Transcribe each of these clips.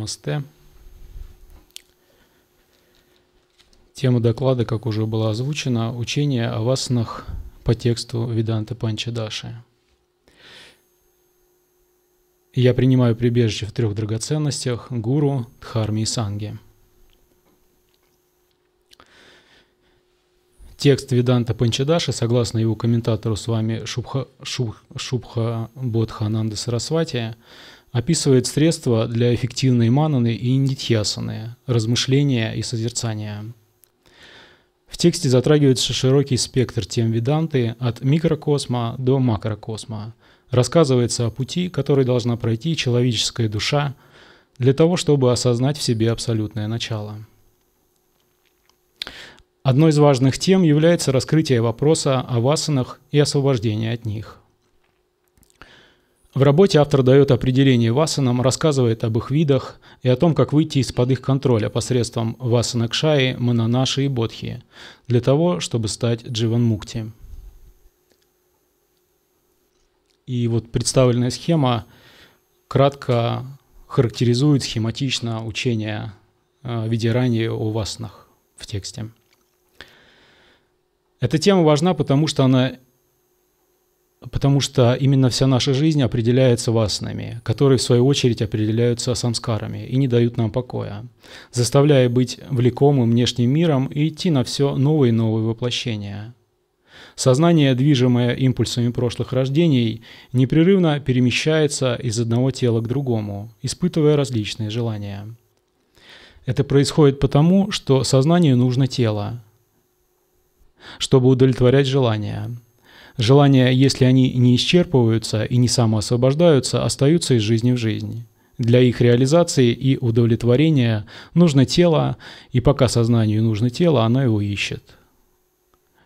Намасте. Тема доклада, как уже было озвучено, учение о васанах по тексту Веданты Панчадаши. Я принимаю прибежище в трех драгоценностях – гуру, дхарме и санге. Текст Веданта Панчадаши, согласно его комментатору с вами Шубха Бодхананда Сарасвати, описывает средства для эффективной мананы и нитьясаны, размышления и созерцания. В тексте затрагивается широкий спектр тем Веданты от микрокосма до макрокосма. Рассказывается о пути, который должна пройти человеческая душа для того, чтобы осознать в себе абсолютное начало. Одной из важных тем является раскрытие вопроса о васанах и освобождение от них. В работе автор дает определение васанам, рассказывает об их видах и о том, как выйти из-под их контроля посредством васанакшаи, мананаши и бодхи, для того, чтобы стать дживанмукти. И вот представленная схема кратко характеризует схематично учение Видьяраньи о васанах в тексте. Эта тема важна, потому что именно вся наша жизнь определяется васанами, которые в свою очередь определяются самскарами и не дают нам покоя, заставляя быть влекомым внешним миром и идти на все новые и новые воплощения. Сознание, движимое импульсами прошлых рождений, непрерывно перемещается из одного тела к другому, испытывая различные желания. Это происходит потому, что сознанию нужно тело, чтобы удовлетворять желания. Желания, если они не исчерпываются и не самоосвобождаются, остаются из жизни в жизнь. Для их реализации и удовлетворения нужно тело, и пока сознанию нужно тело, оно его ищет.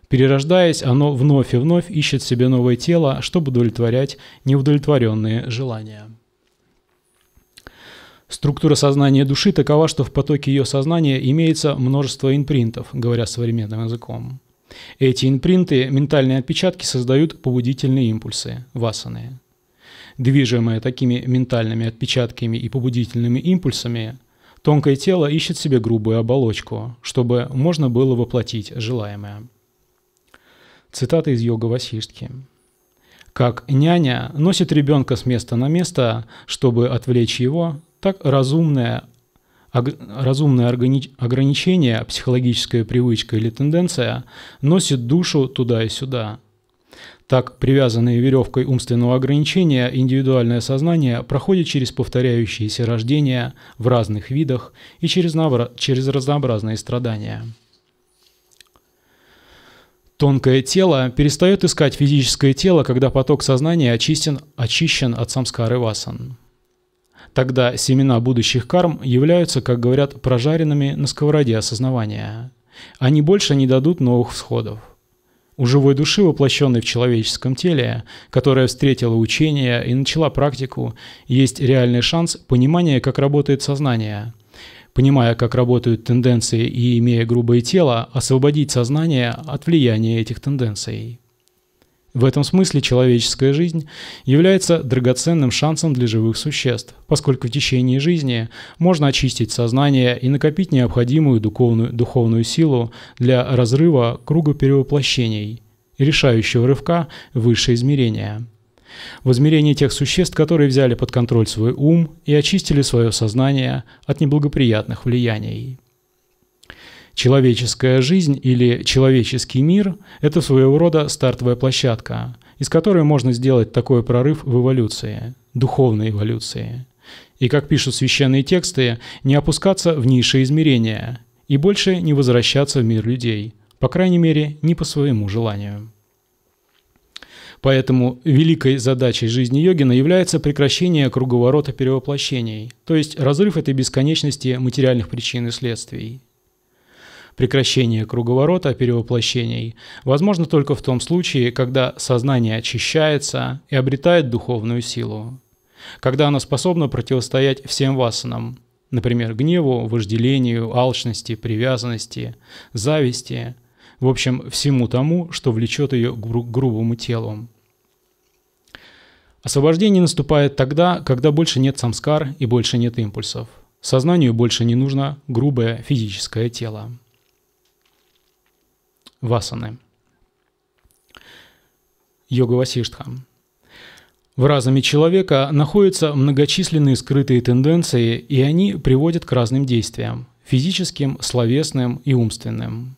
Перерождаясь, оно вновь и вновь ищет в себе новое тело, чтобы удовлетворять неудовлетворенные желания. Структура сознания души такова, что в потоке ее сознания имеется множество импринтов, говоря современным языком. Эти импринты, ментальные отпечатки, создают побудительные импульсы, васаны. Движимое такими ментальными отпечатками и побудительными импульсами, тонкое тело ищет себе грубую оболочку, чтобы можно было воплотить желаемое. Цитата из Йога-васиштхи. Как няня носит ребенка с места на место, чтобы отвлечь его, так разумное ограничение, психологическая привычка или тенденция носит душу туда и сюда. Так, привязанные веревкой умственного ограничения, индивидуальное сознание проходит через повторяющиеся рождения в разных видах и через разнообразные страдания. Тонкое тело перестает искать физическое тело, когда поток сознания очищен от самскары васан. Тогда семена будущих карм являются, как говорят, прожаренными на сковороде осознавания. Они больше не дадут новых всходов. У живой души, воплощенной в человеческом теле, которая встретила учение и начала практику, есть реальный шанс понимания, как работает сознание. Понимая, как работают тенденции и имея грубое тело, освободить сознание от влияния этих тенденций. В этом смысле человеческая жизнь является драгоценным шансом для живых существ, поскольку в течение жизни можно очистить сознание и накопить необходимую духовную силу для разрыва круга перевоплощений и решающего рывка в высшее измерение. В измерении тех существ, которые взяли под контроль свой ум и очистили свое сознание от неблагоприятных влияний. Человеческая жизнь или человеческий мир – это своего рода стартовая площадка, из которой можно сделать такой прорыв в эволюции, духовной эволюции. И, как пишут священные тексты, не опускаться в низшие измерения и больше не возвращаться в мир людей, по крайней мере, не по своему желанию. Поэтому великой задачей жизни йогина является прекращение круговорота перевоплощений, то есть разрыв этой бесконечности материальных причин и следствий. Прекращение круговорота перевоплощений возможно только в том случае, когда сознание очищается и обретает духовную силу, когда оно способно противостоять всем васанам, например, гневу, вожделению, алчности, привязанности, зависти, в общем, всему тому, что влечет ее к грубому телу. Освобождение наступает тогда, когда больше нет самскар и больше нет импульсов. Сознанию больше не нужно грубое физическое тело. Васаны. Йога-васиштха. В разуме человека находятся многочисленные скрытые тенденции, и они приводят к разным действиям – физическим, словесным и умственным.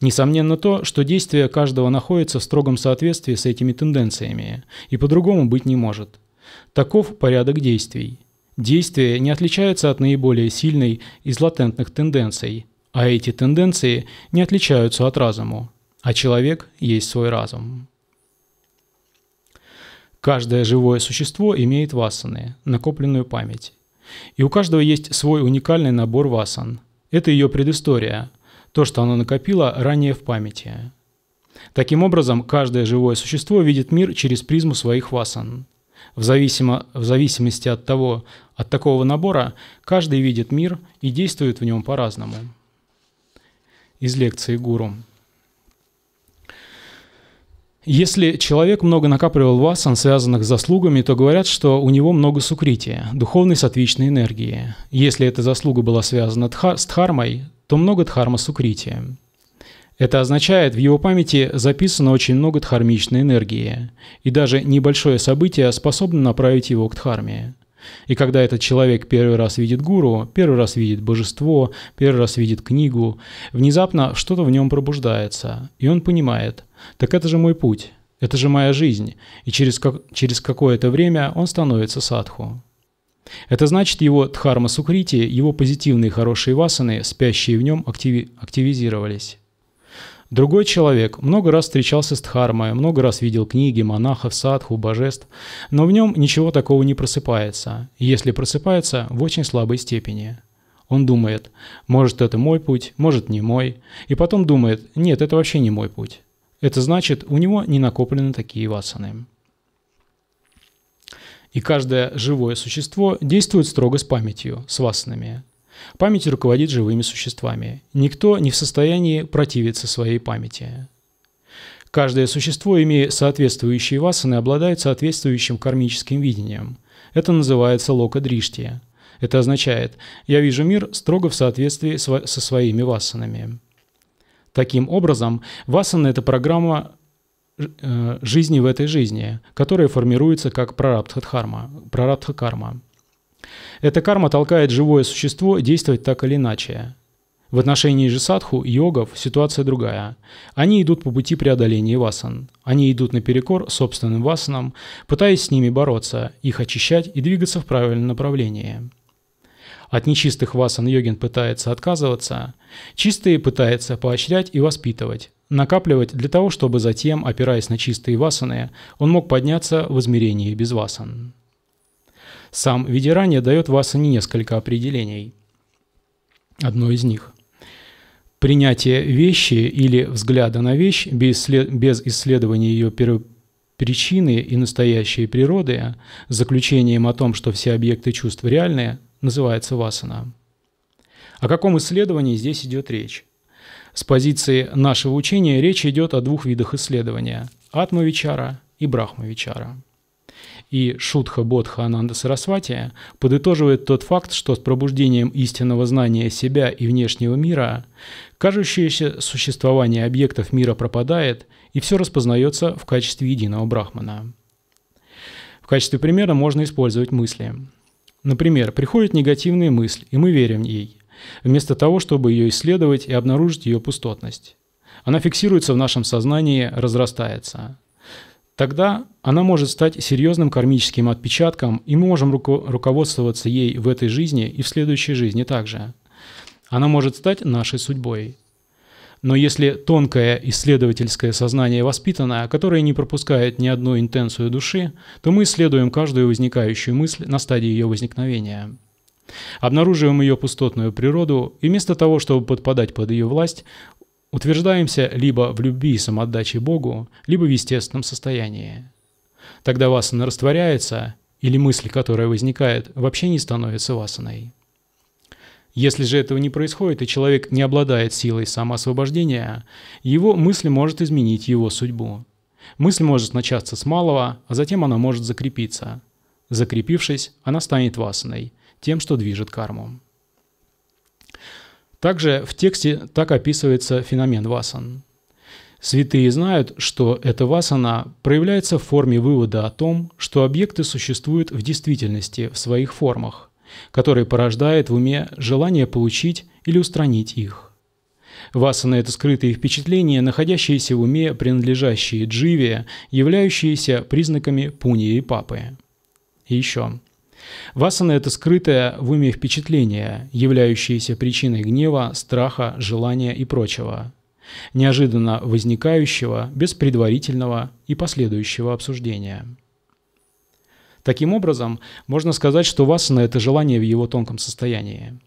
Несомненно то, что действие каждого находится в строгом соответствии с этими тенденциями, и по-другому быть не может. Таков порядок действий. Действие не отличается от наиболее сильной из латентных тенденций, а эти тенденции не отличаются от разума, а человек есть свой разум. Каждое живое существо имеет васаны, накопленную память. И у каждого есть свой уникальный набор васан. Это ее предыстория, то, что оно накопило ранее в памяти. Таким образом, каждое живое существо видит мир через призму своих васан. В зависимости от такого набора, каждый видит мир и действует в нем по-разному. Из лекции гуру. Если человек много накапливал васан, связанных с заслугами, то говорят, что у него много сукрити, духовной сатвичной энергии. Если эта заслуга была связана с дхармой, то много дхарма сукрити. Это означает, в его памяти записано очень много дхармичной энергии, и даже небольшое событие способно направить его к дхарме. И когда этот человек первый раз видит гуру, первый раз видит божество, первый раз видит книгу, внезапно что-то в нем пробуждается, и он понимает: так это же мой путь, это же моя жизнь, и через какое-то время он становится садху. Это значит, его дхарма сукрити, его позитивные хорошие васаны, спящие в нем, активизировались. Другой человек много раз встречался с дхармой, много раз видел книги, монахов, садху, божеств, но в нем ничего такого не просыпается, если просыпается, в очень слабой степени. Он думает: может, это мой путь, может, не мой, и потом думает: нет, это вообще не мой путь. Это значит, у него не накоплены такие васаны. И каждое живое существо действует строго с памятью, с васанами. Память руководит живыми существами. Никто не в состоянии противиться своей памяти. Каждое существо, имея соответствующие васаны, обладает соответствующим кармическим видением. Это называется лока-дришти. Это означает: я вижу мир строго в соответствии со своими васанами. Таким образом, васана – это программа жизни в этой жизни, которая формируется как прарабдха-карма. Эта карма толкает живое существо действовать так или иначе. В отношении же садху, йогов, ситуация другая. Они идут по пути преодоления васан. Они идут наперекор собственным васанам, пытаясь с ними бороться, их очищать и двигаться в правильном направлении. От нечистых васан йогин пытается отказываться, чистые пытается поощрять и воспитывать, накапливать для того, чтобы затем, опираясь на чистые васаны, он мог подняться в измерении без васан. Сам Видьяранья дает васане несколько определений. Одно из них – принятие вещи или взгляда на вещь без исследования ее первопричины и настоящей природы, с заключением о том, что все объекты чувств реальны, называется васана. О каком исследовании здесь идет речь? С позиции нашего учения речь идет о двух видах исследования – атмавичара и брахмавичара. И Шубха Бодхананда Сарасвати подытоживает тот факт, что с пробуждением истинного знания себя и внешнего мира кажущееся существование объектов мира пропадает, и все распознается в качестве единого брахмана. В качестве примера можно использовать мысли. Например, приходит негативная мысль, и мы верим ей, вместо того, чтобы ее исследовать и обнаружить ее пустотность. Она фиксируется в нашем сознании, разрастается. Тогда она может стать серьезным кармическим отпечатком, и мы можем руководствоваться ей в этой жизни и в следующей жизни также. Она может стать нашей судьбой. Но если тонкое исследовательское сознание воспитанное, которое не пропускает ни одну интенцию души, то мы исследуем каждую возникающую мысль на стадии ее возникновения. Обнаруживаем ее пустотную природу, и вместо того, чтобы подпадать под ее власть, утверждаемся либо в любви и самоотдаче Богу, либо в естественном состоянии. Тогда васана растворяется, или мысль, которая возникает, вообще не становится васаной. Если же этого не происходит, и человек не обладает силой самоосвобождения, его мысль может изменить его судьбу. Мысль может начаться с малого, а затем она может закрепиться. Закрепившись, она станет васаной, тем, что движет карму. Также в тексте так описывается феномен васан. Святые знают, что эта васана проявляется в форме вывода о том, что объекты существуют в действительности в своих формах, который порождает в уме желание получить или устранить их. Васана – это скрытые впечатления, находящиеся в уме, принадлежащие дживе, являющиеся признаками пуньи и папы. И еще. Васана – это скрытое в уме впечатление, являющееся причиной гнева, страха, желания и прочего, неожиданно возникающего, без предварительного и последующего обсуждения. Таким образом, можно сказать, что васана – это желание в его тонком состоянии.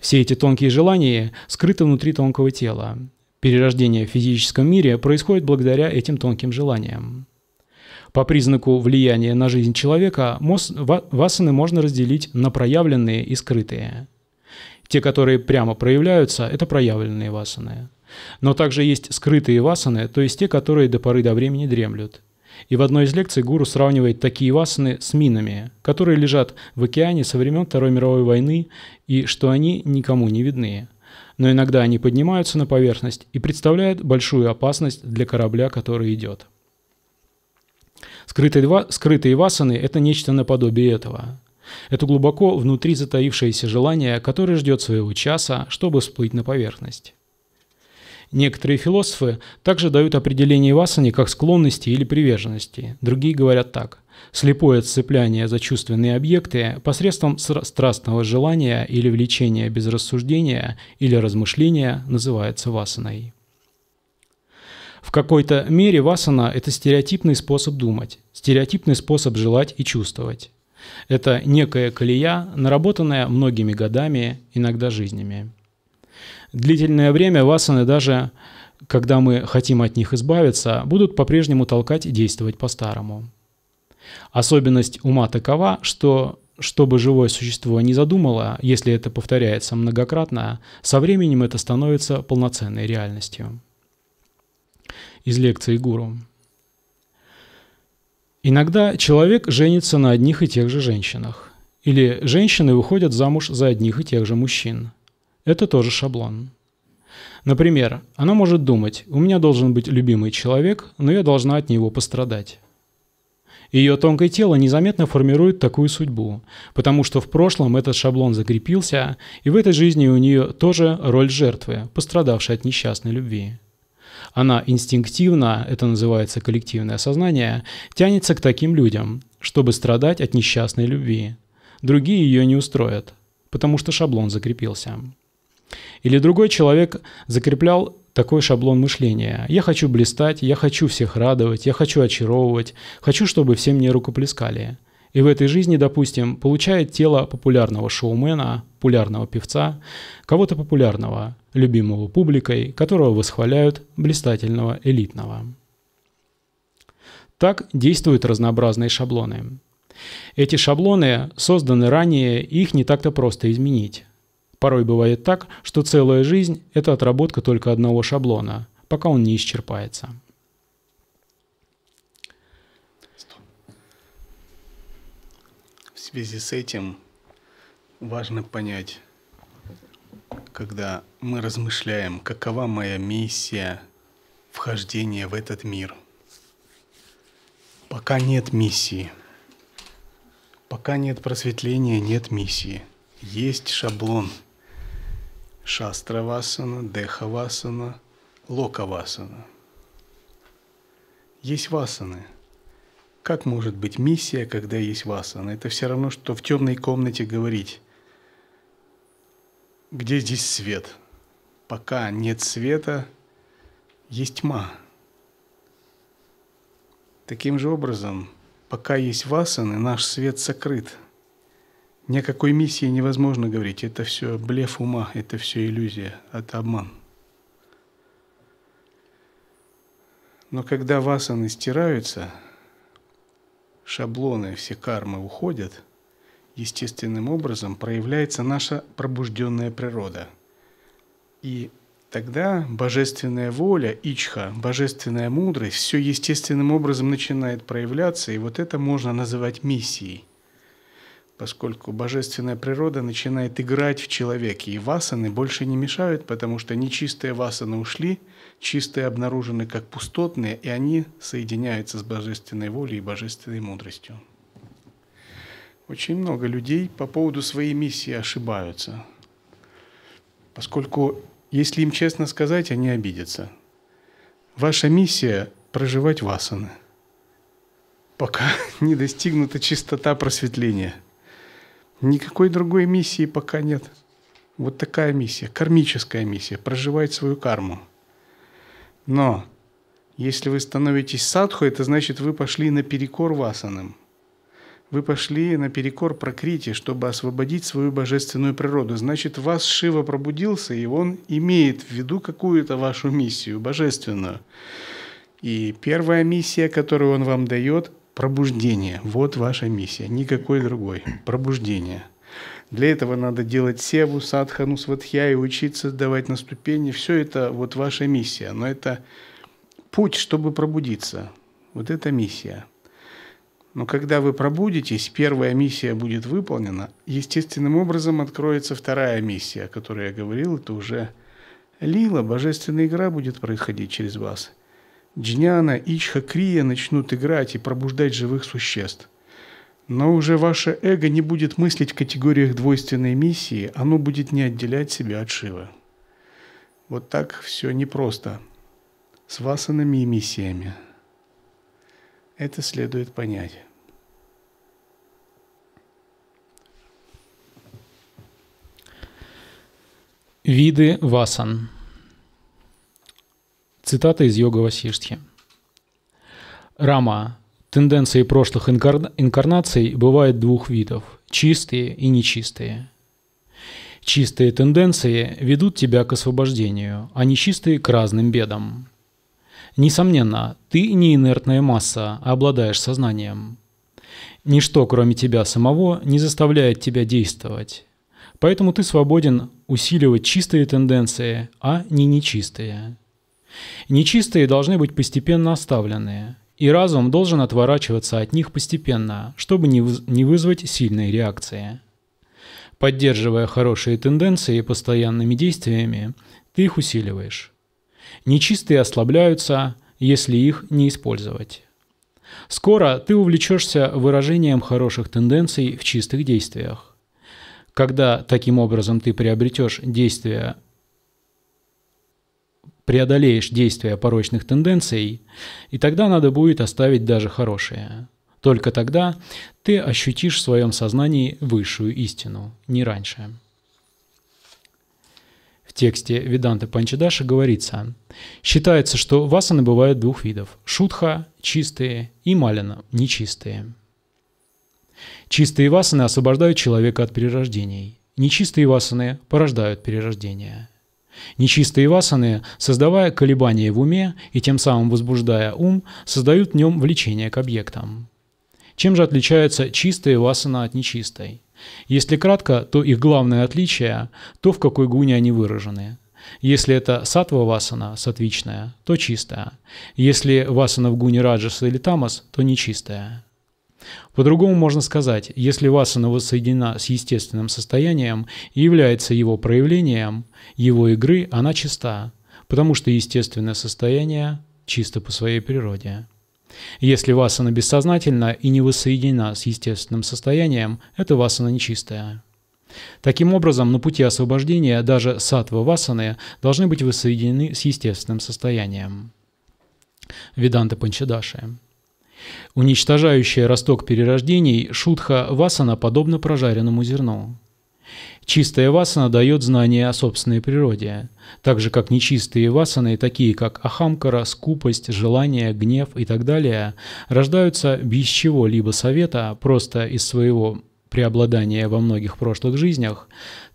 Все эти тонкие желания скрыты внутри тонкого тела. Перерождение в физическом мире происходит благодаря этим тонким желаниям. По признаку влияния на жизнь человека васаны можно разделить на проявленные и скрытые. Те, которые прямо проявляются, это проявленные васаны. Но также есть скрытые васаны, то есть те, которые до поры до времени дремлют. И в одной из лекций гуру сравнивает такие васаны с минами, которые лежат в океане со времен Второй мировой войны, и что они никому не видны. Но иногда они поднимаются на поверхность и представляют большую опасность для корабля, который идет. Скрытые васаны – это нечто наподобие этого. Это глубоко внутри затаившееся желание, которое ждет своего часа, чтобы всплыть на поверхность. Некоторые философы также дают определение васане как склонности или приверженности. Другие говорят так. Слепое цепляние за чувственные объекты посредством страстного желания или влечения без рассуждения или размышления называется васаной. В какой-то мере васана – это стереотипный способ думать, стереотипный способ желать и чувствовать. Это некая колея, наработанная многими годами, иногда жизнями. Длительное время васаны, даже когда мы хотим от них избавиться, будут по-прежнему толкать и действовать по-старому. Особенность ума такова, что, чтобы живое существо не задумало, если это повторяется многократно, со временем это становится полноценной реальностью. Из лекции гуру. Иногда человек женится на одних и тех же женщинах, или женщины выходят замуж за одних и тех же мужчин. Это тоже шаблон. Например, она может думать, у меня должен быть любимый человек, но я должна от него пострадать. Ее тонкое тело незаметно формирует такую судьбу, потому что в прошлом этот шаблон закрепился, и в этой жизни у нее тоже роль жертвы, пострадавшей от несчастной любви. Она инстинктивно, это называется коллективное сознание, тянется к таким людям, чтобы страдать от несчастной любви. Другие ее не устроят, потому что шаблон закрепился. Или другой человек закреплял такой шаблон мышления. Я хочу блистать, я хочу всех радовать, я хочу очаровывать, хочу, чтобы все мне рукоплескали. И в этой жизни, допустим, получает тело популярного шоумена, популярного певца, кого-то популярного, любимого публикой, которого восхваляют, блистательного, элитного. Так действуют разнообразные шаблоны. Эти шаблоны созданы ранее, и их не так-то просто изменить. Порой бывает так, что целая жизнь – это отработка только одного шаблона, пока он не исчерпается. В связи с этим важно понять, когда мы размышляем, какова моя миссия вхождения в этот мир. Пока нет миссии, пока нет просветления, нет миссии. Есть шаблон. Шастравасана, Дехавасана, Локавасана. Есть васаны. Как может быть миссия, когда есть васана? Это все равно, что в темной комнате говорить, где здесь свет. Пока нет света, есть тьма. Таким же образом, пока есть васаны, наш свет сокрыт. Ни о какой миссии невозможно говорить. Это все блеф ума, это все иллюзия, это обман. Но когда васаны стираются, шаблоны, все кармы уходят, естественным образом проявляется наша пробужденная природа. И тогда божественная воля, ичха, божественная мудрость, все естественным образом начинает проявляться, и вот это можно называть миссией. поскольку божественная природа начинает играть в человеке, и васаны больше не мешают, потому что нечистые васаны ушли, чистые обнаружены как пустотные, и они соединяются с божественной волей и божественной мудростью. Очень много людей по поводу своей миссии ошибаются, поскольку, если им честно сказать, они обидятся. Ваша миссия – проживать васаны, пока не достигнута чистота просветления. Никакой другой миссии пока нет. Вот такая миссия, кармическая миссия – проживать свою карму. Но если вы становитесь садху, это значит, вы пошли наперекор васанам. Вы пошли наперекор пракрите, чтобы освободить свою божественную природу. Значит, вас Шива пробудился, и он имеет в виду какую-то вашу миссию божественную. И первая миссия, которую он вам дает – пробуждение. Вот ваша миссия, никакой другой. Пробуждение. Для этого надо делать севу, садхану, сватхья и учиться давать на ступени. Все это вот ваша миссия. Но это путь, чтобы пробудиться. Вот это миссия. Но когда вы пробудитесь, первая миссия будет выполнена, естественным образом откроется вторая миссия, о которой я говорил, это уже лила, божественная игра будет происходить через вас. Джняна, Ичха, Крия начнут играть и пробуждать живых существ. Но уже ваше эго не будет мыслить в категориях двойственной миссии, оно будет не отделять себя от Шивы. Вот так все непросто с васанами и миссиями. Это следует понять. Виды васан. Цитата из Йога-васиштхи. Рама. Тенденции прошлых инкарнаций бывают двух видов – чистые и нечистые. Чистые тенденции ведут тебя к освобождению, а нечистые – к разным бедам. Несомненно, ты не инертная масса, а обладаешь сознанием. Ничто, кроме тебя самого, не заставляет тебя действовать. Поэтому ты свободен усиливать чистые тенденции, а не нечистые. Нечистые должны быть постепенно оставлены, и разум должен отворачиваться от них постепенно, чтобы не вызвать сильной реакции. Поддерживая хорошие тенденции постоянными действиями, ты их усиливаешь. Нечистые ослабляются, если их не использовать. Скоро ты увлечешься выражением хороших тенденций в чистых действиях. Когда таким образом ты преодолеешь действия порочных тенденций, и тогда надо будет оставить даже хорошие. Только тогда ты ощутишь в своем сознании высшую истину, не раньше. В тексте Веданты Панчадаши говорится, считается, что васаны бывают двух видов – шудха – чистые и малина – нечистые. Чистые васаны освобождают человека от перерождений, нечистые васаны порождают перерождения. Нечистые васаны, создавая колебания в уме и тем самым возбуждая ум, создают в нем влечение к объектам. Чем же отличаются чистые васаны от нечистой? Если кратко, то их главное отличие – то, в какой гуне они выражены. Если это саттва-васана, сатвичная, то чистая. Если васана в гуне раджаса или тамас, то нечистая. По-другому можно сказать, если васана воссоединена с естественным состоянием и является его проявлением, его игры, она чиста, потому что естественное состояние чисто по своей природе. Если васана бессознательна и не воссоединена с естественным состоянием, это васана нечистая. Таким образом, на пути освобождения даже саттва-васаны должны быть воссоединены с естественным состоянием. Веданта Панчадаши. Уничтожающая росток перерождений, шудха-васана подобна прожаренному зерну. Чистая васана дает знание о собственной природе, так же как нечистые васаны, такие как ахамкара, скупость, желание, гнев и так далее, рождаются без чего-либо совета, просто из своего преобладания во многих прошлых жизнях,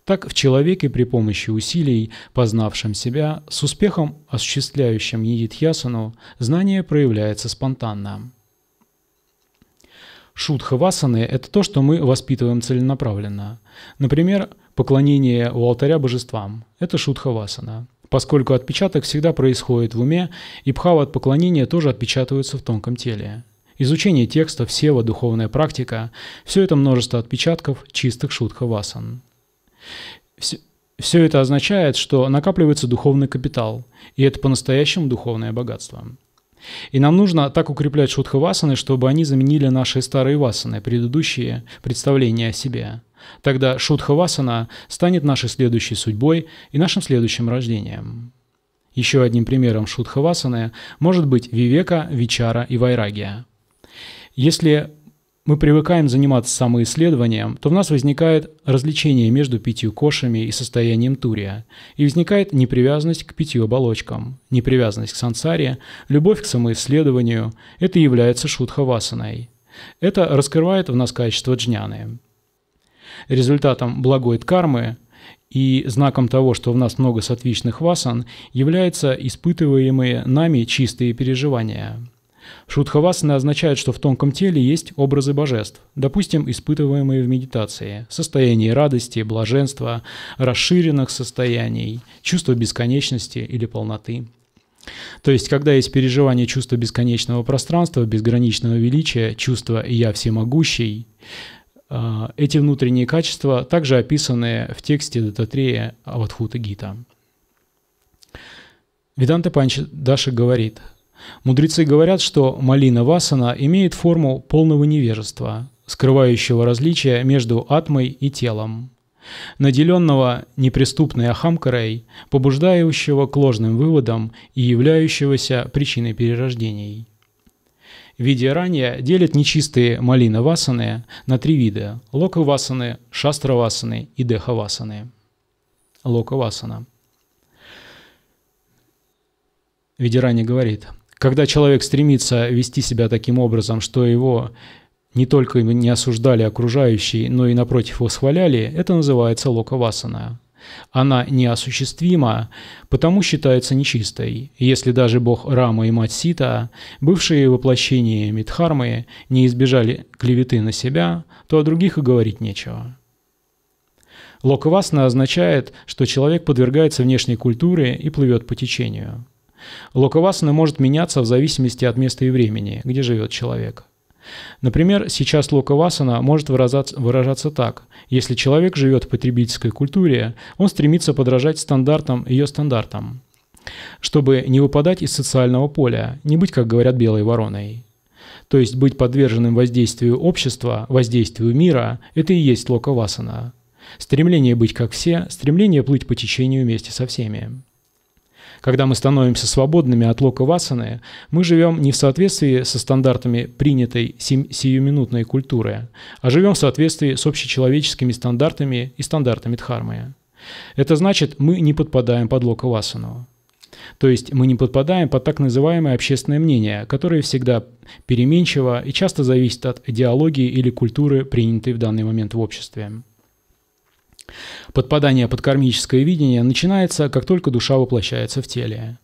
так в человеке при помощи усилий, познавшим себя, с успехом осуществляющим нидитхьясану, знание проявляется спонтанно. Шудха-васаны – это то, что мы воспитываем целенаправленно. Например, поклонение у алтаря божествам – это шудха-васана, поскольку отпечаток всегда происходит в уме, и бхава от поклонения тоже отпечатываются в тонком теле. изучение текстов, сева, духовная практика – все это множество отпечатков чистых шудха-васан. Все это означает, что накапливается духовный капитал, и это по-настоящему духовное богатство. И нам нужно так укреплять шудха-васаны, чтобы они заменили наши старые васаны, предыдущие представления о себе. Тогда шудха-васана станет нашей следующей судьбой и нашим следующим рождением. Еще одним примером шудха-васаны может быть вивека, вичара и вайрагия. Если мы привыкаем заниматься самоисследованием, то в нас возникает различение между пятью кошами и состоянием турия, и возникает непривязанность к пяти оболочкам, непривязанность к сансаре, любовь к самоисследованию – это является шудха-васаной. Это раскрывает в нас качество джняны. Результатом благой дхармы и знаком того, что в нас много саттвичных васан, являются испытываемые нами чистые переживания. Шудха-васана означает, что в тонком теле есть образы божеств, допустим, испытываемые в медитации, состояние радости, блаженства, расширенных состояний, чувство бесконечности или полноты. То есть, когда есть переживание чувства бесконечного пространства, безграничного величия, чувство «я всемогущий», эти внутренние качества также описаны в тексте Даттатрея Авадхута Гита. Веданта Панчадаши говорит: мудрецы говорят, что малина-васана имеет форму полного невежества, скрывающего различия между атмой и телом, наделенного неприступной ахамкарой, побуждающего к ложным выводам и являющегося причиной перерождений. Видьяранья делят нечистые малина-васаны на три вида – лока-васаны, шастра-васаны и деха-васаны. Лока-васана. Видьяранья говорит: когда человек стремится вести себя таким образом, что его не только не осуждали окружающие, но и напротив восхваляли, это называется лока-васана. Она неосуществима, потому считается нечистой, если даже бог Рама и мать Сита, бывшие воплощениями Дхармы, не избежали клеветы на себя, то о других и говорить нечего. Лока-васана означает, что человек подвергается внешней культуре и плывет по течению. Лока-васана может меняться в зависимости от места и времени, где живет человек. Например, сейчас лока-васана может выражаться так: если человек живет в потребительской культуре, он стремится подражать ее стандартам, чтобы не выпадать из социального поля, не быть, как говорят, белой вороной. То есть быть подверженным воздействию общества, воздействию мира – это и есть лока-васана. Стремление быть как все, стремление плыть по течению вместе со всеми. Когда мы становимся свободными от лока-васаны, мы живем не в соответствии со стандартами принятой сиюминутной культуры, а живем в соответствии с общечеловеческими стандартами и стандартами Дхармы. Это значит, мы не подпадаем под лока-васану. То есть мы не подпадаем под так называемое общественное мнение, которое всегда переменчиво и часто зависит от идеологии или культуры, принятой в данный момент в обществе. Подпадание под кармическое видение начинается, как только душа воплощается в теле.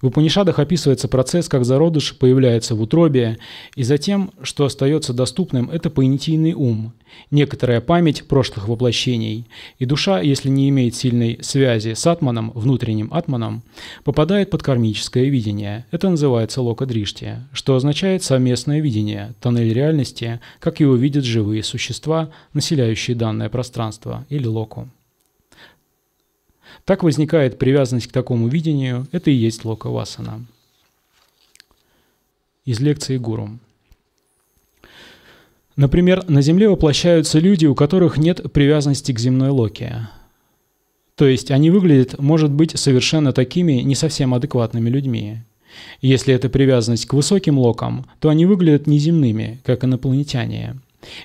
В Упанишадах описывается процесс, как зародыш появляется в утробе, и затем, что остается доступным, это понятийный ум, некоторая память прошлых воплощений, и душа, если не имеет сильной связи с атманом, внутренним атманом, попадает под кармическое видение, это называется лока-дришти, что означает совместное видение, тоннель реальности, как его видят живые существа, населяющие данное пространство, или локу. Так возникает привязанность к такому видению, это и есть лока-васана. Из лекции гуру. Например, на Земле воплощаются люди, у которых нет привязанности к земной локе. То есть они выглядят, может быть, совершенно такими не совсем адекватными людьми. Если это привязанность к высоким локам, то они выглядят неземными, как инопланетяне.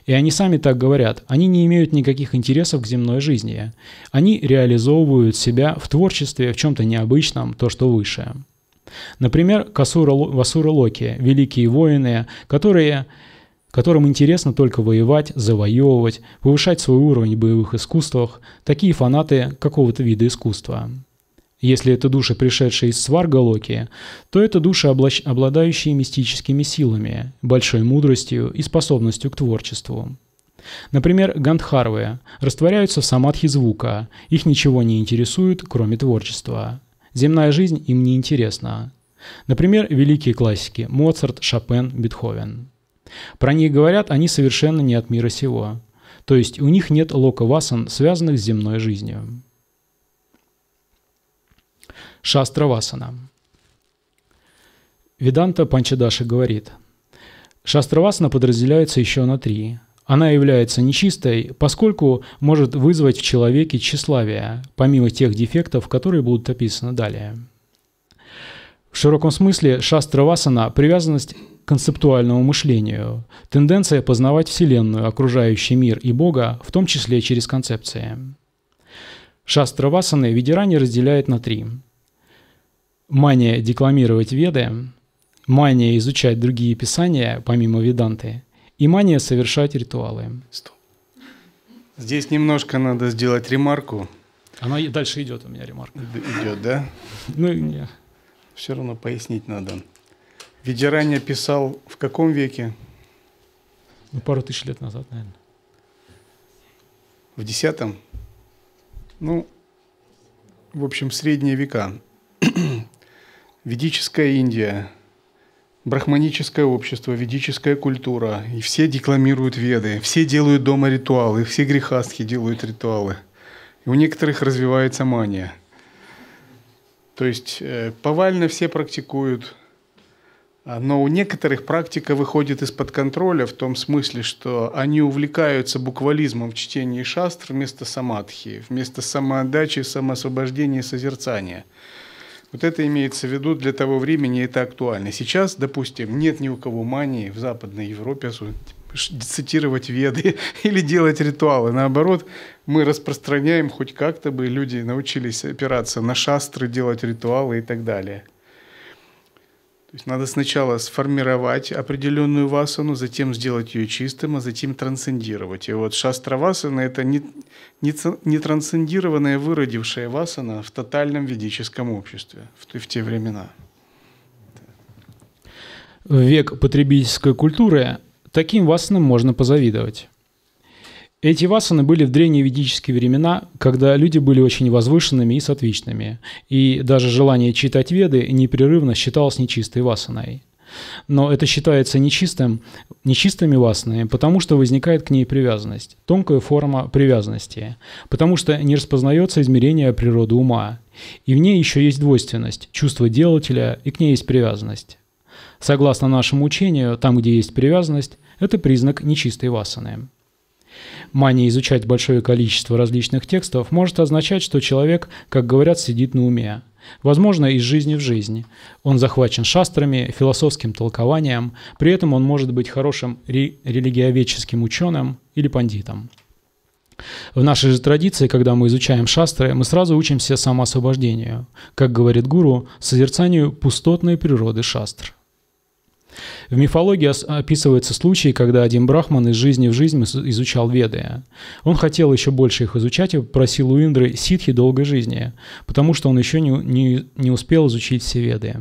И они сами так говорят, они не имеют никаких интересов к земной жизни. Они реализовывают себя в творчестве, в чем-то необычном, то, что выше. Например, васура-локи, великие воины, которым интересно только воевать, завоевывать, повышать свой уровень в боевых искусствах, такие фанаты какого-то вида искусства. Если это души, пришедшие из сварга-локи, то это души, обладающие мистическими силами, большой мудростью и способностью к творчеству. Например, гандхарвы растворяются в самадхи звука, их ничего не интересует, кроме творчества. Земная жизнь им не интересна. Например, великие классики – Моцарт, Шопен, Бетховен. Про них говорят, они совершенно не от мира сего. То есть у них нет лока-васан, связанных с земной жизнью. Шастра-васана. Веданта Панчадаши говорит, шастра-васана подразделяется еще на три. Она является нечистой, поскольку может вызвать в человеке тщеславие, помимо тех дефектов, которые будут описаны далее. В широком смысле шастра-васана – привязанность к концептуальному мышлению, тенденция познавать Вселенную, окружающий мир и Бога, в том числе через концепции. Шастра-васаны Видьяранья разделяет на три. Мания декламировать веды, мания изучать другие писания, помимо веданты, и мания совершать ритуалы. Стоп. Здесь немножко надо сделать ремарку. Она и дальше идет у меня ремарка. Идет, да? Ну, нет. Все равно пояснить надо. Видьяранья писал в каком веке? Ну, пару тысяч лет назад, наверное. В X? Ну, в общем, средние века. Ведическая Индия, брахманическое общество, ведическая культура. И все декламируют веды, все делают дома ритуалы, все грехастхи делают ритуалы. И у некоторых развивается мания. То есть повально все практикуют, но у некоторых практика выходит из-под контроля в том смысле, что они увлекаются буквализмом в чтении шастр вместо самадхи, вместо самоотдачи, самоосвобождения и созерцания. Вот это имеется в виду, для того времени это актуально. Сейчас, допустим, нет ни у кого мании в Западной Европе цитировать веды или делать ритуалы. Наоборот, мы распространяем хоть как-то бы, люди научились опираться на шастры, делать ритуалы и так далее. То есть надо сначала сформировать определенную васану, затем сделать ее чистым, а затем трансцендировать. И вот шастра-васана – это не трансцендированная, выродившая васана в тотальном ведическом обществе в те времена. В век потребительской культуры таким васанам можно позавидовать. Эти васаны были в древневедические времена, когда люди были очень возвышенными и сатвичными, и даже желание читать веды непрерывно считалось нечистой васаной. Но это считается нечистыми васанами, потому что возникает к ней привязанность, тонкая форма привязанности, потому что не распознается измерение природы ума, и в ней еще есть двойственность, чувство делателя, и к ней есть привязанность. Согласно нашему учению, там, где есть привязанность, это признак нечистой васаны. Мания изучать большое количество различных текстов может означать, что человек, как говорят, сидит на уме. Возможно, из жизни в жизнь. Он захвачен шастрами, философским толкованием, при этом он может быть хорошим религиоведческим ученым или пандитом. В нашей же традиции, когда мы изучаем шастры, мы сразу учимся самоосвобождению, как говорит гуру, созерцанию пустотной природы шастр. В мифологии описывается случай, когда один брахман из жизни в жизнь изучал веды. Он хотел еще больше их изучать и попросил у Индры ситхи долгой жизни, потому что он еще не успел изучить все веды.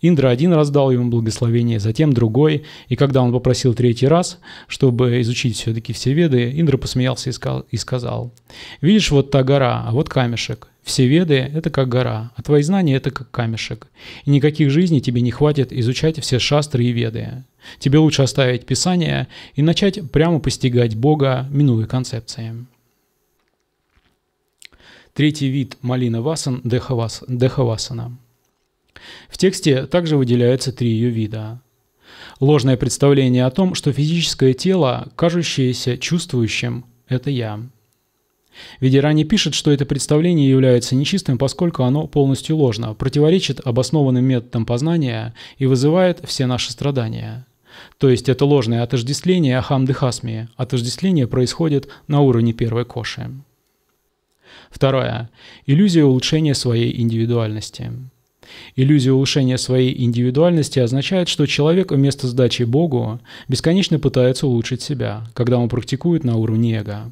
Индра один раз дал ему благословение, затем другой, и когда он попросил третий раз, чтобы изучить все-таки все веды, Индра посмеялся и сказал: «Видишь, вот та гора, а вот камешек. Все веды – это как гора, а твои знания – это как камешек. И никаких жизней тебе не хватит изучать все шастры и веды. Тебе лучше оставить Писание и начать прямо постигать Бога, минуя концепции». Третий вид малина васан – дехавасана. В тексте также выделяются три ее вида. Ложное представление о том, что физическое тело, кажущееся чувствующим – это «я». Видьяранья пишет, что это представление является нечистым, поскольку оно полностью ложно, противоречит обоснованным методам познания и вызывает все наши страдания. То есть это ложное отождествление ахам-дехасми. Отождествление происходит на уровне первой коши. Второе. Иллюзия улучшения своей индивидуальности. Иллюзия улучшения своей индивидуальности означает, что человек вместо сдачи Богу бесконечно пытается улучшить себя, когда он практикует на уровне эго.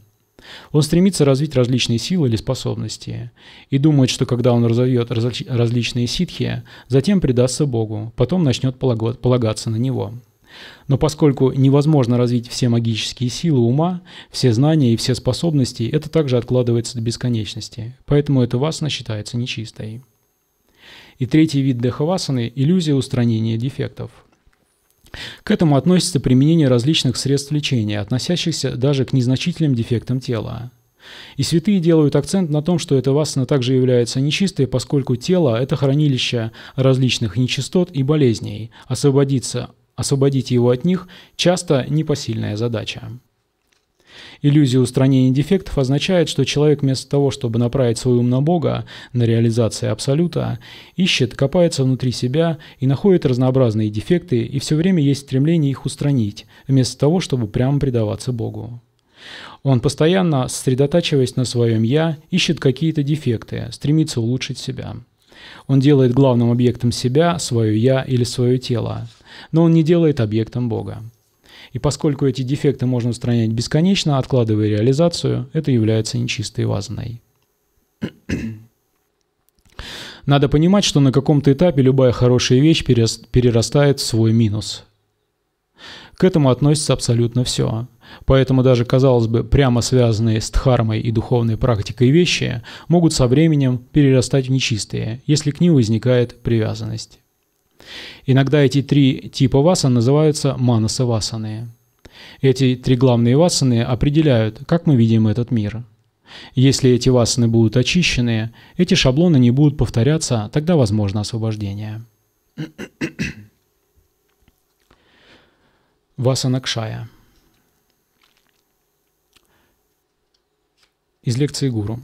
Он стремится развить различные силы или способности и думает, что когда он разовьет различные ситхи, затем предастся Богу, потом начнет полагаться на Него. Но поскольку невозможно развить все магические силы ума, все знания и все способности, это также откладывается до бесконечности, поэтому эта васана считается нечистой. И третий вид дехавасаны – иллюзия устранения дефектов. К этому относится применение различных средств лечения, относящихся даже к незначительным дефектам тела. И святые делают акцент на том, что эта васана также является нечистой, поскольку тело – это хранилище различных нечистот и болезней. Освободить его от них – часто непосильная задача. Иллюзия устранения дефектов означает, что человек вместо того, чтобы направить свой ум на Бога, на реализацию Абсолюта, ищет, копается внутри себя и находит разнообразные дефекты, и все время есть стремление их устранить, вместо того, чтобы прямо предаваться Богу. Он постоянно, сосредотачиваясь на своем «я», ищет какие-то дефекты, стремится улучшить себя. Он делает главным объектом себя, свое «я» или свое тело, но он не делает объектом Бога. И поскольку эти дефекты можно устранять бесконечно, откладывая реализацию, это является нечистой васаной. Надо понимать, что на каком-то этапе любая хорошая вещь перерастает в свой минус. К этому относится абсолютно все. Поэтому даже, казалось бы, прямо связанные с дхармой и духовной практикой вещи могут со временем перерастать в нечистые, если к ним возникает привязанность. Иногда эти три типа васан называются манаса-васаны. Эти три главные васаны определяют, как мы видим этот мир. Если эти васаны будут очищены, эти шаблоны не будут повторяться, тогда возможно освобождение. Васана-кшая. Из лекции гуру.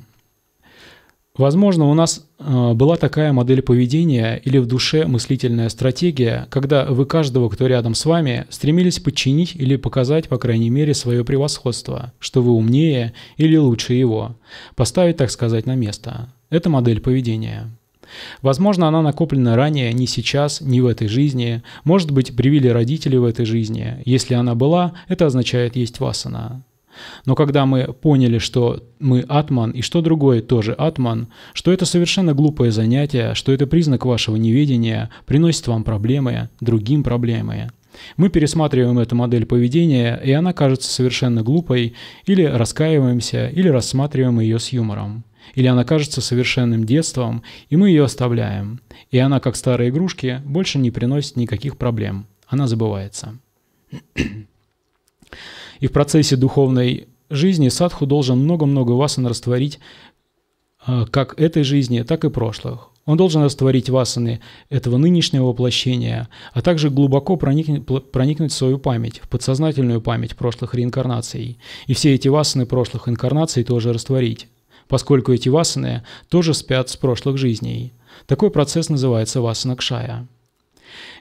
Возможно, у нас была такая модель поведения или в душе мыслительная стратегия, когда вы каждого, кто рядом с вами, стремились подчинить или показать, по крайней мере, свое превосходство, что вы умнее или лучше его, поставить, так сказать, на место. Это модель поведения. Возможно, она накоплена ранее, не сейчас, не в этой жизни, может быть, привили родители в этой жизни. Если она была, это означает есть васана. Но когда мы поняли, что мы атман и что другое тоже атман, что это совершенно глупое занятие, что это признак вашего неведения, приносит вам проблемы, другим проблемы, мы пересматриваем эту модель поведения, и она кажется совершенно глупой, или раскаиваемся, или рассматриваем ее с юмором. Или она кажется совершенным детством, и мы ее оставляем. И она, как старые игрушки, больше не приносит никаких проблем. Она забывается. И в процессе духовной жизни садху должен много-много васан растворить как этой жизни, так и прошлых. Он должен растворить васаны этого нынешнего воплощения, а также глубоко проникнуть в свою память, в подсознательную память прошлых реинкарнаций. И все эти васаны прошлых инкарнаций тоже растворить, поскольку эти васаны тоже спят с прошлых жизней. Такой процесс называется васана-кшая.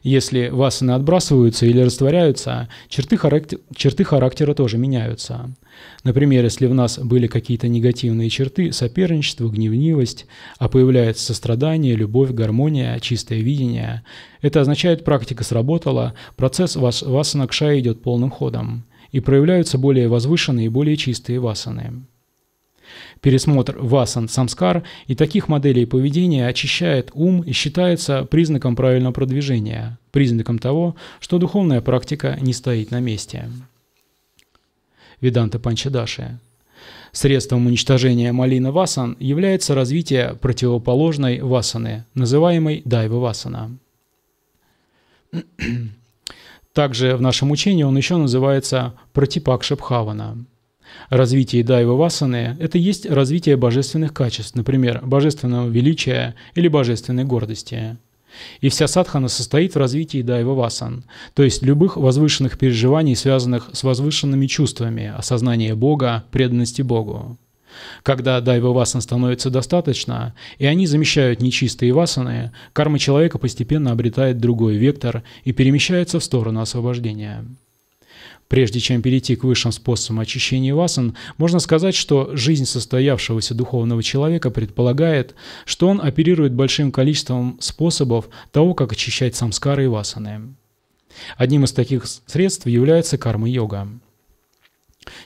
Если васаны отбрасываются или растворяются, черты характера тоже меняются. Например, если в нас были какие-то негативные черты – соперничество, гневливость, а появляется сострадание, любовь, гармония, чистое видение – это означает, практика сработала, процесс васана-кшая идет полным ходом, и проявляются более возвышенные и более чистые васаны. Пересмотр васан самскар и таких моделей поведения очищает ум и считается признаком правильного продвижения, признаком того, что духовная практика не стоит на месте. Веданта Панчадаши. Средством уничтожения малина васан является развитие противоположной васаны, называемой дайва васана. Также в нашем учении он еще называется протипакша-бхавана. Развитие дайва-васаны – это есть развитие божественных качеств, например, божественного величия или божественной гордости. И вся садхана состоит в развитии дайва-васан, то есть любых возвышенных переживаний, связанных с возвышенными чувствами, осознания Бога, преданности Богу. Когда дайва-васан становится достаточно, и они замещают нечистые васаны, карма человека постепенно обретает другой вектор и перемещается в сторону освобождения. Прежде чем перейти к высшим способам очищения васан, можно сказать, что жизнь состоявшегося духовного человека предполагает, что он оперирует большим количеством способов того, как очищать самскары и васаны. Одним из таких средств является карма-йога.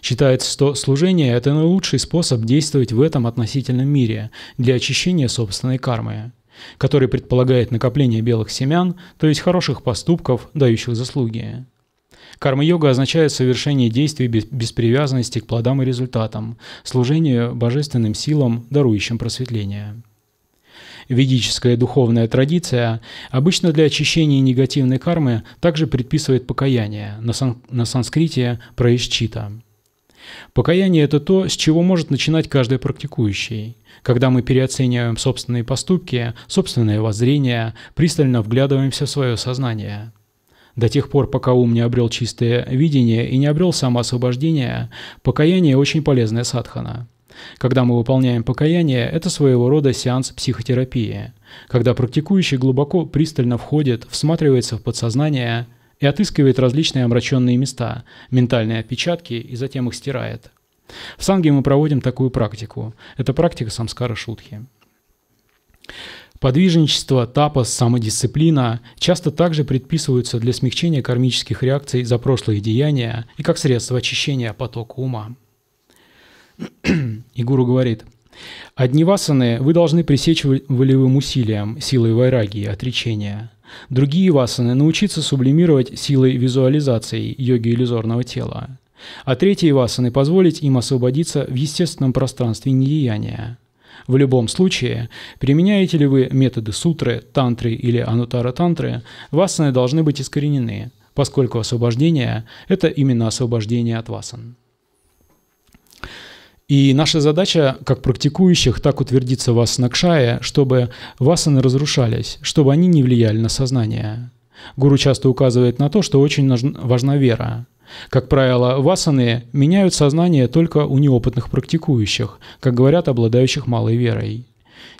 Считается, что служение – это наилучший способ действовать в этом относительном мире для очищения собственной кармы, который предполагает накопление белых семян, то есть хороших поступков, дающих заслуги. Карма-йога означает совершение действий без привязанности к плодам и результатам, служение божественным силам, дарующим просветление. ведическая духовная традиция обычно для очищения негативной кармы также предписывает покаяние, на санскрите праишчита. Покаяние – это то, с чего может начинать каждый практикующий, когда мы переоцениваем собственные поступки, собственные воззрения, пристально вглядываемся в свое сознание. До тех пор, пока ум не обрел чистое видение и не обрел самоосвобождение, покаяние – очень полезная садхана. Когда мы выполняем покаяние, это своего рода сеанс психотерапии, когда практикующий глубоко пристально входит, всматривается в подсознание и отыскивает различные омраченные места, ментальные отпечатки и затем их стирает. В санге мы проводим такую практику. Это практика самскара шутхи. Подвижничество, тапас, самодисциплина часто также предписываются для смягчения кармических реакций за прошлые деяния и как средство очищения потока ума. И гуру говорит: одни васаны вы должны пресечь волевым усилием, силой вайраги, отречения. Другие васаны научиться сублимировать силой визуализации йоги иллюзорного тела. А третьи васаны позволить им освободиться в естественном пространстве недеяния. В любом случае, применяете ли вы методы сутры, тантры или анутара-тантры, васаны должны быть искоренены, поскольку освобождение – это именно освобождение от васан. И наша задача, как практикующих, так утвердиться в васанакшае, чтобы васаны разрушались, чтобы они не влияли на сознание. Гуру часто указывает на то, что очень важна вера. Как правило, васаны меняют сознание только у неопытных практикующих, как говорят, обладающих малой верой.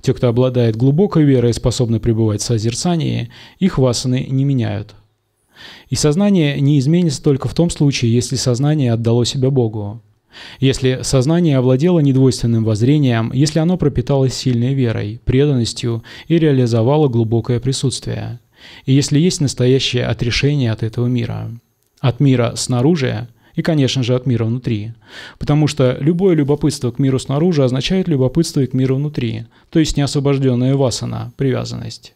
Те, кто обладает глубокой верой и способны пребывать в созерцании, их васаны не меняют. И сознание не изменится только в том случае, если сознание отдало себя Богу. Если сознание овладело недвойственным воззрением, если оно пропиталось сильной верой, преданностью и реализовало глубокое присутствие, и если есть настоящее отрешение от этого мира, от мира снаружи и, конечно же, от мира внутри, потому что любое любопытство к миру снаружи означает любопытство и к миру внутри, то есть неосвобожденная васана, привязанность.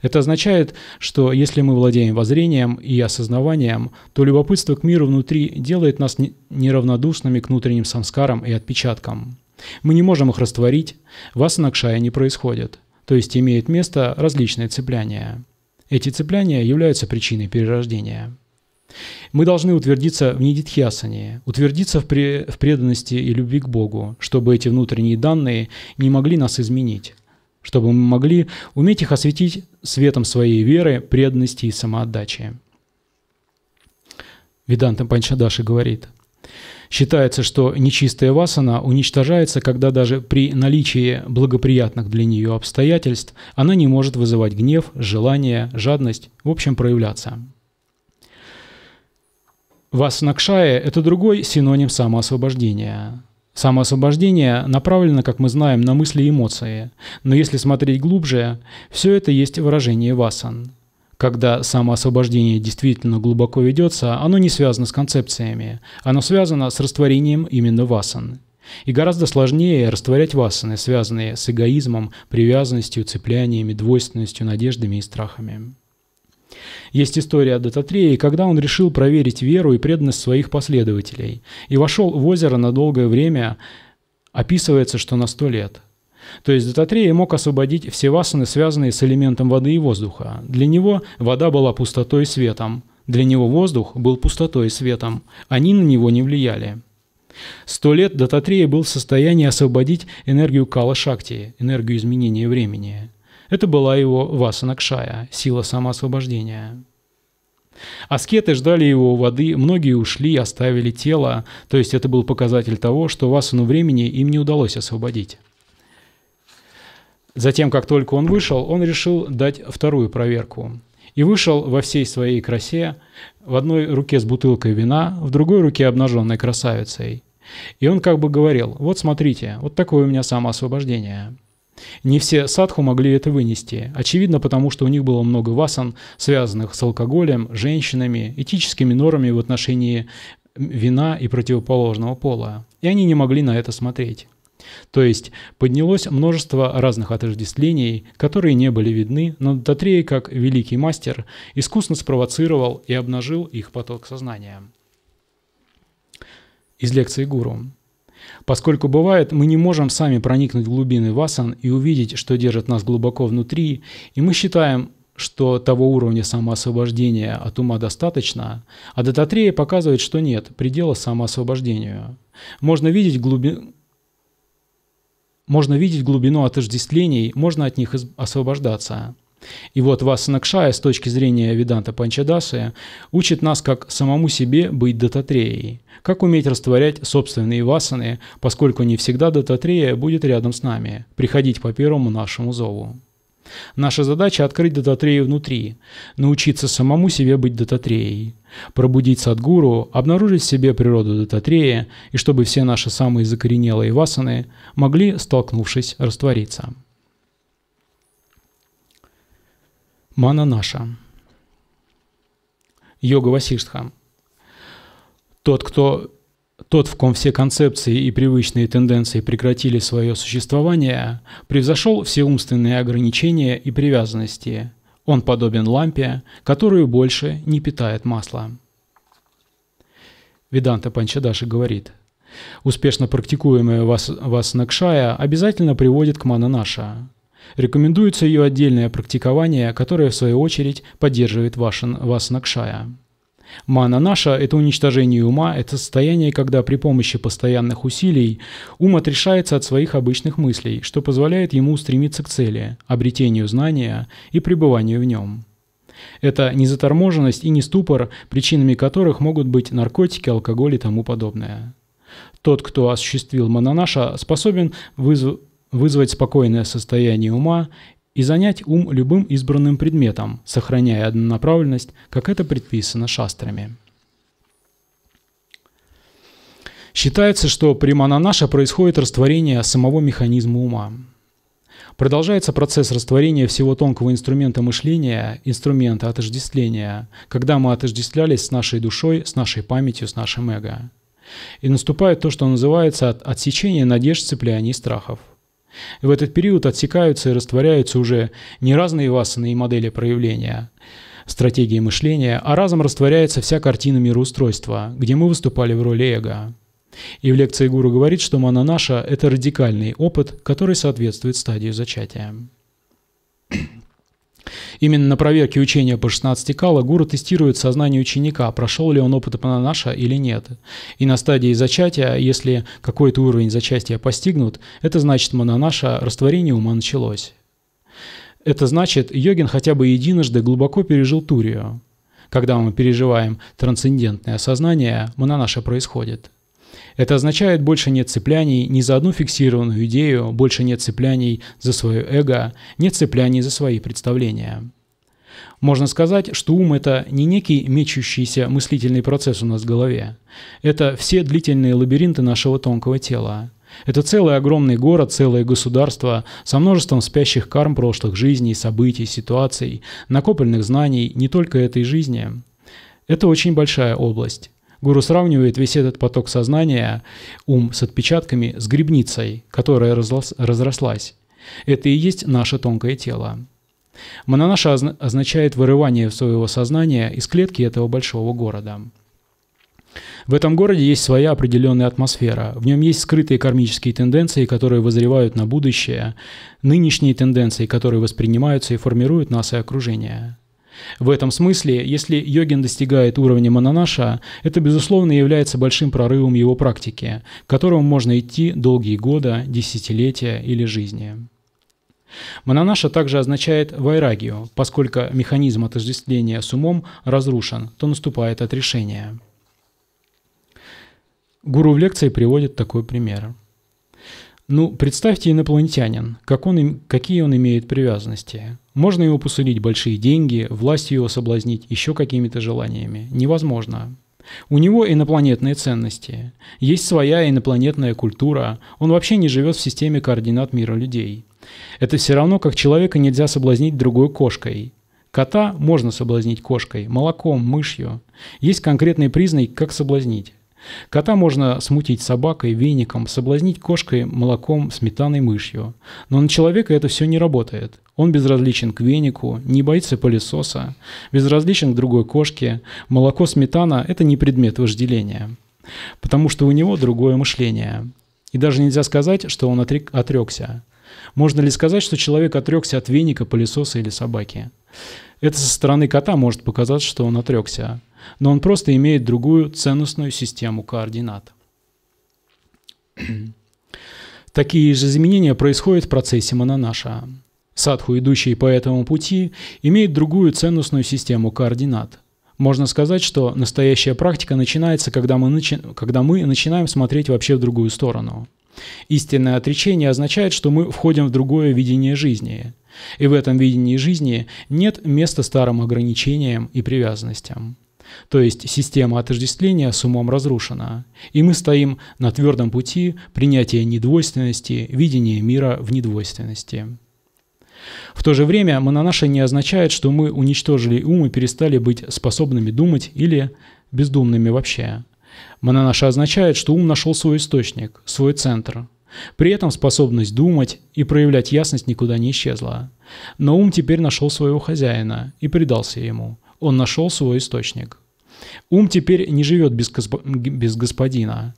Это означает, что если мы владеем воззрением и осознаванием, то любопытство к миру внутри делает нас неравнодушными к внутренним самскарам и отпечаткам. Мы не можем их растворить, васанакшая не происходит, то есть имеет место различные цепляния. Эти цепляния являются причиной перерождения. Мы должны утвердиться в нидитхиасане, утвердиться в преданности и любви к Богу, чтобы эти внутренние данные не могли нас изменить, чтобы мы могли уметь их осветить светом своей веры, преданности и самоотдачи. Веданта Панчадаши говорит: считается, что нечистая васана уничтожается, когда даже при наличии благоприятных для нее обстоятельств она не может вызывать гнев, желание, жадность, в общем, проявляться. Васанакшая – это другой синоним самоосвобождения. Самоосвобождение направлено, как мы знаем, на мысли и эмоции, но если смотреть глубже, все это есть выражение васан. Когда самоосвобождение действительно глубоко ведется, оно не связано с концепциями, оно связано с растворением именно васан. И гораздо сложнее растворять васаны, связанные с эгоизмом, привязанностью, цепляниями, двойственностью, надеждами и страхами. Есть история о Даттатреи, когда он решил проверить веру и преданность своих последователей и вошел в озеро на долгое время, описывается, что на 100 лет. То есть Даттатрея мог освободить все васаны, связанные с элементом воды и воздуха. Для него вода была пустотой и светом, для него воздух был пустотой и светом, они на него не влияли. 100 лет Даттатрея был в состоянии освободить энергию кала-шакти, энергию изменения времени. Это была его васанакшая, сила самоосвобождения. Аскеты ждали его у воды, многие ушли и оставили тело, то есть это был показатель того, что васану времени им не удалось освободить. Затем, как только он вышел, он решил дать вторую проверку. И вышел во всей своей красе, в одной руке с бутылкой вина, в другой руке обнаженной красавицей. И он как бы говорил: вот смотрите, вот такое у меня самоосвобождение. Не все садху могли это вынести, очевидно, потому что у них было много васан, связанных с алкоголем, женщинами, этическими нормами в отношении вина и противоположного пола, и они не могли на это смотреть. То есть поднялось множество разных отождествлений, которые не были видны, но Даттатрея, как великий мастер, искусно спровоцировал и обнажил их поток сознания. Из лекции гуру. Поскольку бывает, мы не можем сами проникнуть в глубины васан и увидеть, что держит нас глубоко внутри, и мы считаем, что того уровня самоосвобождения от ума достаточно, а Даттатрея показывает, что нет предела самоосвобождению. Можно видеть глубину отождествлений, можно от них освобождаться. И вот васанакшая с точки зрения Веданта Панчадаши учит нас, как самому себе быть Даттатреей, как уметь растворять собственные васаны, поскольку не всегда Даттатрея будет рядом с нами, приходить по первому нашему зову. Наша задача – открыть Даттатрею внутри, научиться самому себе быть Даттатреей, пробудить садгуру, обнаружить в себе природу Даттатрея, и чтобы все наши самые закоренелые васаны могли, столкнувшись, раствориться. Мана наша. Йога-васиштха. Тот, в ком все концепции и привычные тенденции прекратили свое существование, превзошел все умственные ограничения и привязанности. Он подобен лампе, которую больше не питает масло. Веданта Панчадаши говорит, успешно практикуемая васанакшая обязательно приводит к мана наша. Рекомендуется ее отдельное практикование, которое в свою очередь поддерживает васанакшая. Мана наша – это уничтожение ума, это состояние, когда при помощи постоянных усилий ум отрешается от своих обычных мыслей, что позволяет ему устремиться к цели, обретению знания и пребыванию в нем. Это незаторможенность и не ступор, причинами которых могут быть наркотики, алкоголь и тому подобное. Тот, кто осуществил мана наша, способен вызвать спокойное состояние ума и занять ум любым избранным предметом, сохраняя однонаправленность, как это предписано шастрами. Считается, что при мананаша происходит растворение самого механизма ума. Продолжается процесс растворения всего тонкого инструмента мышления, инструмента отождествления, когда мы отождествлялись с нашей душой, с нашей памятью, с нашим эго. И наступает то, что называется отсечение надежд, цепляний и страхов. В этот период отсекаются и растворяются уже не разные васаны и модели проявления, стратегии мышления, а разом растворяется вся картина мироустройства, где мы выступали в роли эго. И в лекции гуру говорит, что мана наша – это радикальный опыт, который соответствует стадии зачатия. Именно на проверке учения по 16 кала гуру тестирует сознание ученика, прошел ли он опыт мананаша или нет. И на стадии зачатия, если какой-то уровень зачатия постигнут, это значит мананаша, растворение ума началось. Это значит, йогин хотя бы единожды глубоко пережил турию. Когда мы переживаем трансцендентное сознание, мананаша происходит. Это означает, больше нет цепляний ни за одну фиксированную идею, больше нет цепляний за свое эго, нет цепляний за свои представления. Можно сказать, что ум – это не некий мечущийся мыслительный процесс у нас в голове. Это все длительные лабиринты нашего тонкого тела. Это целый огромный город, целое государство со множеством спящих карм прошлых жизней, событий, ситуаций, накопленных знаний не только этой жизни. Это очень большая область. Гуру сравнивает весь этот поток сознания, ум с отпечатками, с грибницей, которая разрослась. Это и есть наше тонкое тело. Мананаша означает вырывание своего сознания из клетки этого большого города. В этом городе есть своя определенная атмосфера, в нем есть скрытые кармические тенденции, которые воззревают на будущее, нынешние тенденции, которые воспринимаются и формируют нас и окружение. В этом смысле, если йогин достигает уровня мананаша, это, безусловно, является большим прорывом его практики, к которому можно идти долгие годы, десятилетия или жизни. Мананаша также означает вайрагию, поскольку механизм отождествления с умом разрушен, то наступает отрешение. Гуру в лекции приводит такой пример. Представьте инопланетянин, какие он имеет привязанности. Можно его посулить большие деньги, властью его соблазнить, еще какими-то желаниями. Невозможно. У него инопланетные ценности. Есть своя инопланетная культура. Он вообще не живет в системе координат мира людей. Это все равно, как человека нельзя соблазнить другой кошкой. Кота можно соблазнить кошкой, молоком, мышью. Есть конкретный признак, как соблазнить. Кота можно смутить собакой, веником, соблазнить кошкой, молоком, сметаной, мышью. Но на человека это все не работает. Он безразличен к венику, не боится пылесоса, безразличен к другой кошке. Молоко, сметана – это не предмет вожделения, потому что у него другое мышление. И даже нельзя сказать, что он отрекся. Можно ли сказать, что человек отрекся от веника, пылесоса или собаки? Это со стороны кота может показаться, что он отрекся, но он просто имеет другую ценностную систему координат. Такие же изменения происходят в процессе мананаша. Садху, идущий по этому пути, имеет другую ценностную систему координат. Можно сказать, что настоящая практика начинается, когда мы начинаем смотреть вообще в другую сторону. Истинное отречение означает, что мы входим в другое видение жизни, и в этом видении жизни нет места старым ограничениям и привязанностям. То есть система отождествления с умом разрушена, и мы стоим на твердом пути принятия недвойственности, видения мира в недвойственности. В то же время мананаша не означает, что мы уничтожили ум и перестали быть способными думать или бездумными вообще. Мананаша означает, что ум нашел свой источник, свой центр. При этом способность думать и проявлять ясность никуда не исчезла. Но ум теперь нашел своего хозяина и предался ему. Он нашел свой источник. Ум теперь не живет без господина.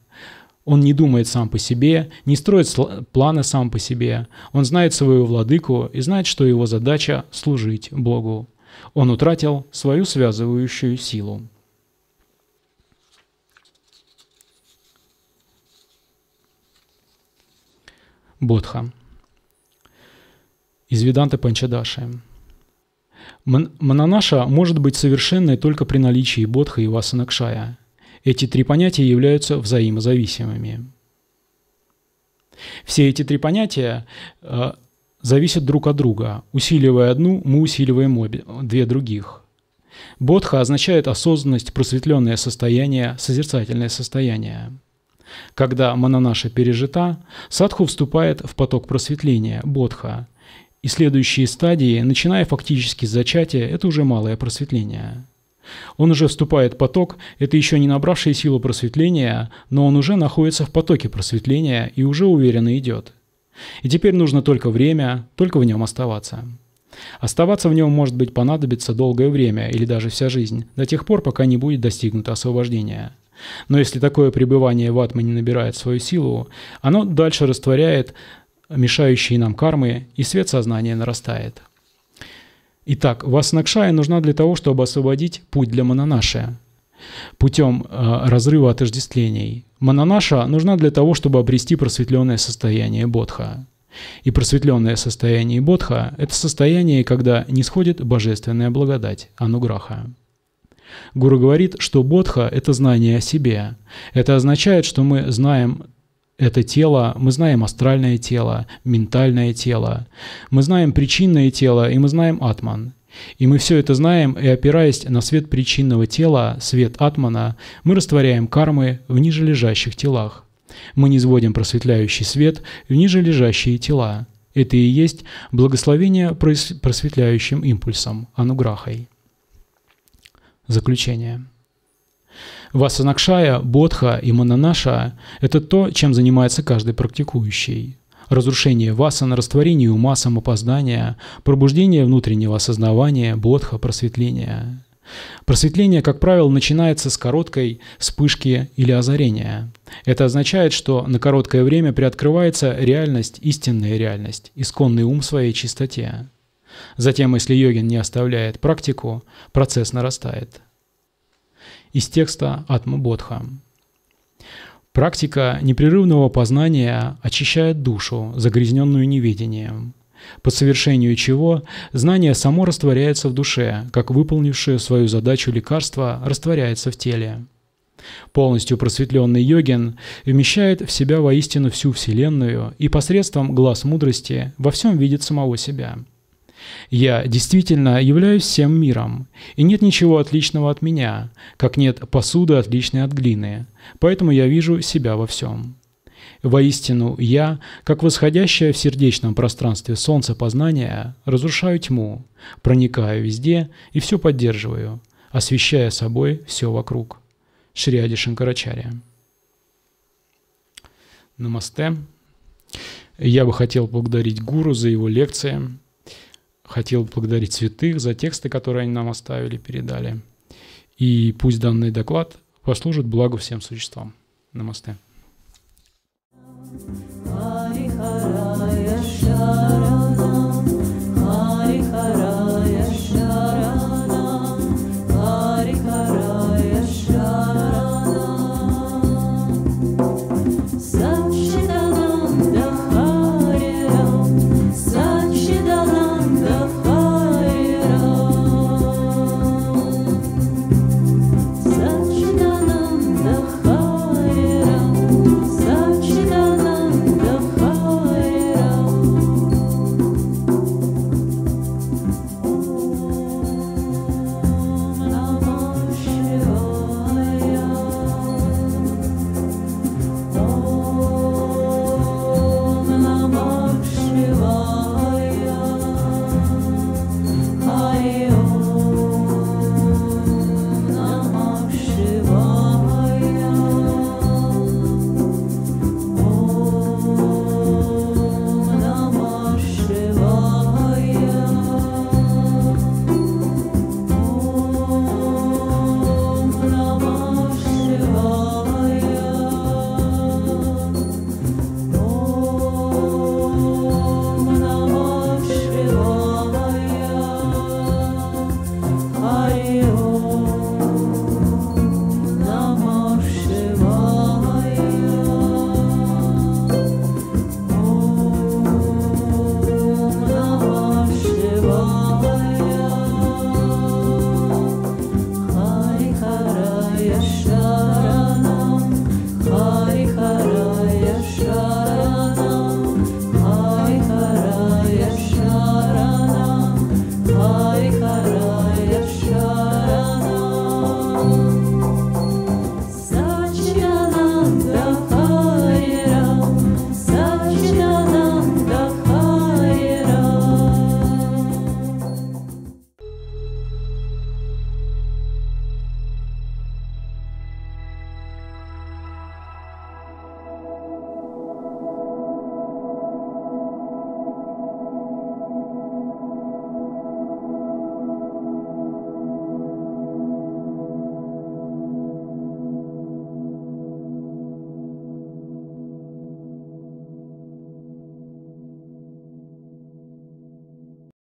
Он не думает сам по себе, не строит планы сам по себе. Он знает своего владыку и знает, что его задача – служить Богу. Он утратил свою связывающую силу. Бодха. Из Веданты Панчадаши. Мананаша может быть совершенной только при наличии бодха и васанакшая. Эти три понятия являются взаимозависимыми. Все эти три понятия зависят друг от друга. Усиливая одну, мы усиливаем обе, две других. Бодха означает осознанность, просветленное состояние, созерцательное состояние. Когда мананаша пережита, садху вступает в поток просветления, бодха, и следующие стадии, начиная фактически с зачатия, это уже малое просветление. Он уже вступает в поток, это еще не набравший силу просветления, но он уже находится в потоке просветления и уже уверенно идет. И теперь нужно только время, только в нем оставаться. Оставаться в нем может быть понадобится долгое время или даже вся жизнь, до тех пор, пока не будет достигнуто освобождение. Но если такое пребывание в атме не набирает свою силу, оно дальше растворяет мешающие нам кармы, и свет сознания нарастает. Итак, васанакшая нужна для того, чтобы освободить путь для мананаши путем разрыва отождествлений. Мананаша нужна для того, чтобы обрести просветленное состояние бодха. И просветленное состояние бодха – это состояние, когда нисходит божественная благодать, ануграха. Гуру говорит, что бодха – это знание о себе. Это означает, что мы знаем это тело, мы знаем астральное тело, ментальное тело, мы знаем причинное тело и мы знаем атман. И мы все это знаем, и опираясь на свет причинного тела, свет атмана, мы растворяем кармы в нижележащих телах. Мы низводим просветляющий свет в нижележащие тела. Это и есть благословение просветляющим импульсом, ануграхой. Заключение. Васанакшая, бодха и мананаша – это то, чем занимается каждый практикующий. Разрушение васан, растворение ума, самопознание, пробуждение внутреннего осознавания, бодха, просветление. Просветление, как правило, начинается с короткой вспышки или озарения. Это означает, что на короткое время приоткрывается реальность, истинная реальность, исконный ум в своей чистоте. Затем, если йогин не оставляет практику, процесс нарастает. Из текста «Атмабодха». Практика непрерывного познания очищает душу, загрязненную неведением, по совершению чего знание само растворяется в душе, как выполнившее свою задачу лекарство растворяется в теле. Полностью просветленный йогин вмещает в себя воистину всю Вселенную и посредством глаз мудрости во всем видит самого себя. Я действительно являюсь всем миром, и нет ничего отличного от меня, как нет посуды, отличной от глины, поэтому я вижу себя во всем. Воистину я, как восходящее в сердечном пространстве солнце познания, разрушаю тьму, проникаю везде и все поддерживаю, освещая собой все вокруг. Шри Адишанкарачария. Намасте. Я бы хотел поблагодарить гуру за его лекции. Хотел благодарить святых за тексты, которые они нам оставили, передали. И пусть данный доклад послужит благу всем существам. Намасте.